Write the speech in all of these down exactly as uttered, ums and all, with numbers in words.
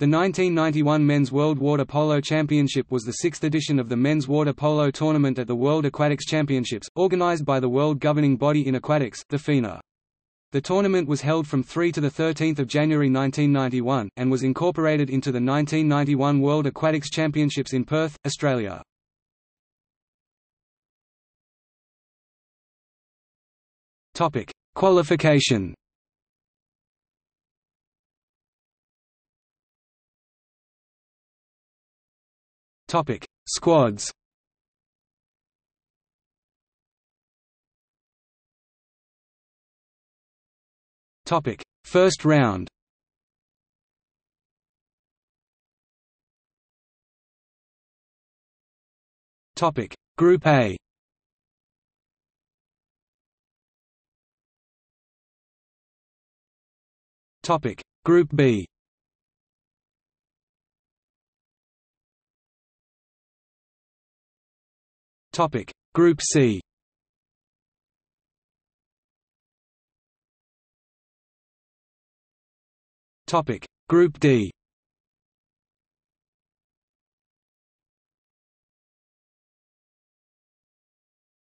The nineteen ninety-one Men's World Water Polo Championship was the sixth edition of the men's water polo tournament at the World Aquatics Championships, organized by the world governing body in aquatics, the FINA. The tournament was held from the third to the thirteenth of January nineteen ninety-one, and was incorporated into the nineteen ninety-one World Aquatics Championships in Perth, Australia. Topic: Qualification. Topic: Squads. Topic: First round. Topic: Group A. Topic: Group B. Topic: Group C. Topic: Group D.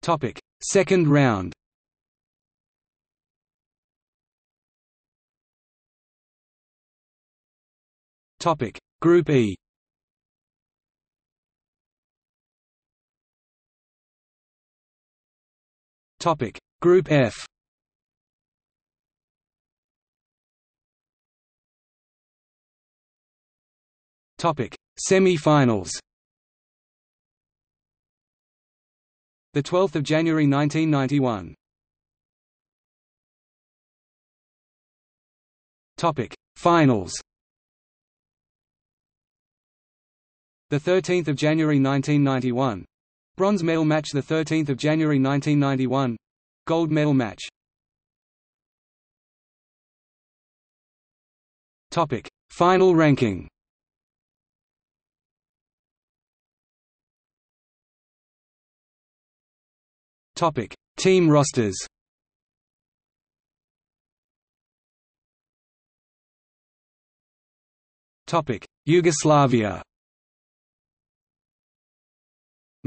Topic: Second round. Topic: Group E. Topic: Group F. Topic: Semi-finals. The twelfth of January nineteen ninety-one. Topic: Finals. The thirteenth of January nineteen ninety-one. Bronze medal match the thirteenth of January nineteen ninety-one. Gold medal match. Topic: Final ranking. Topic: Team rosters. Topic: Yugoslavia.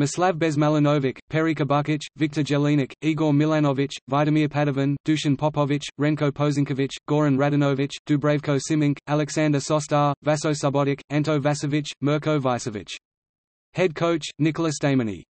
Mislav Bezmalinovic, Perika Bukic, Viktor Jelinek, Igor Milanovic, Vladimir Padovan, Dusan Popovic, Renko Posinkovic, Goran Radinovic, Dubravko Simink, Alexander Sostar, Vaso Subotic, Anto Vasevic, Mirko Vysovic. Head coach: Nikola Stameny.